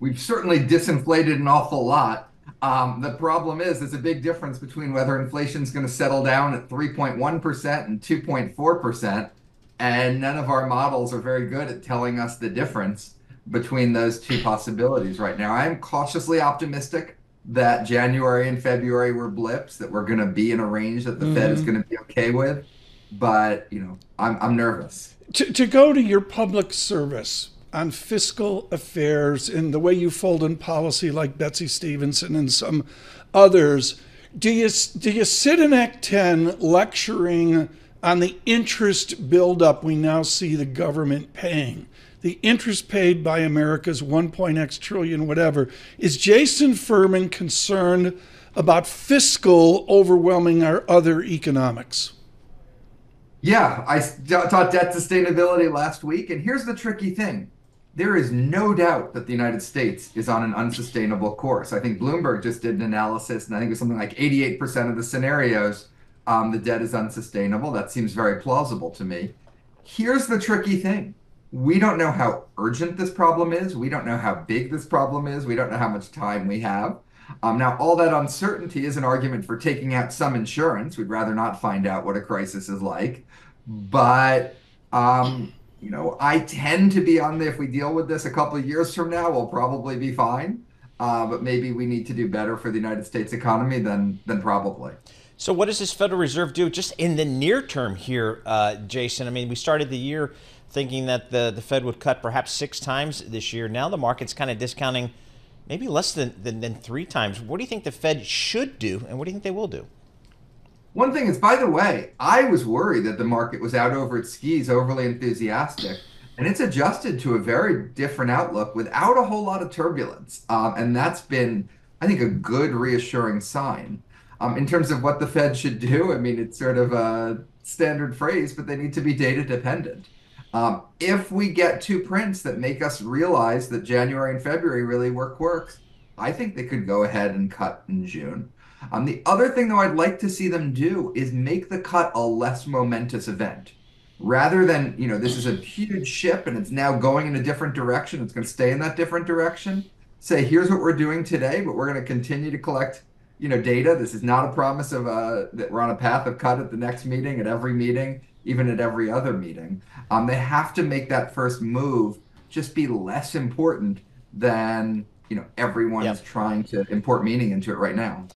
We've certainly disinflated an awful lot. The problem is there's a big difference between whether inflation's going to settle down at 3.1% and 2.4%, and none of our models are very good at telling us the difference between those two possibilities right now. I'm cautiously optimistic that January and February were blips, that we're going to be in a range that the Fed is going to be okay with, but you know, I'm nervous. To go to your public service on fiscal affairs and the way you fold in policy like Betsy Stevenson and some others, do you sit in Act 10 lecturing on the interest buildup we now see the government paying? The interest paid by America's 1.x trillion whatever. Is Jason Furman concerned about fiscal overwhelming our other economics? Yeah, I taught debt sustainability last week, and here's the tricky thing. There is no doubt that the United States is on an unsustainable course. I think Bloomberg just did an analysis, and I think it was something like 88% of the scenarios, the debt is unsustainable. That seems very plausible to me. Here's the tricky thing. We don't know how urgent this problem is. We don't know how big this problem is. We don't know how much time we have. Now, all that uncertainty is an argument for taking out some insurance. We'd rather not find out what a crisis is like. But, you know, I tend to be on the, if we deal with this a couple of years from now, we'll probably be fine. But maybe we need to do better for the United States economy than probably. So what does this Federal Reserve do just in the near term here, Jason? I mean, we started the year thinking that the Fed would cut perhaps 6 times this year. Now the market's kind of discounting maybe less than 3 times. What do you think the Fed should do, and what do you think they will do? One thing is, by the way, I was worried that the market was out over its skis, overly enthusiastic, and it's adjusted to a very different outlook without a whole lot of turbulence. And that's been, I think, a good reassuring sign. In terms of what the Fed should do, I mean, it's sort of a standard phrase, but they need to be data dependent. If we get 2 prints that make us realize that January and February really were quirks, I think they could go ahead and cut in June. The other thing, though, I'd like to see them do is make the cut a less momentous event. Rather than, you know, this is a huge ship and it's now going in a different direction, it's going to stay in that different direction, say, here's what we're doing today, but we're going to continue to collect data. This is not a promise of that we're on a path of cut at the next meeting, at every meeting, even at every other meeting. They have to make that first move just be less important than everyone's trying to import meaning into it right now.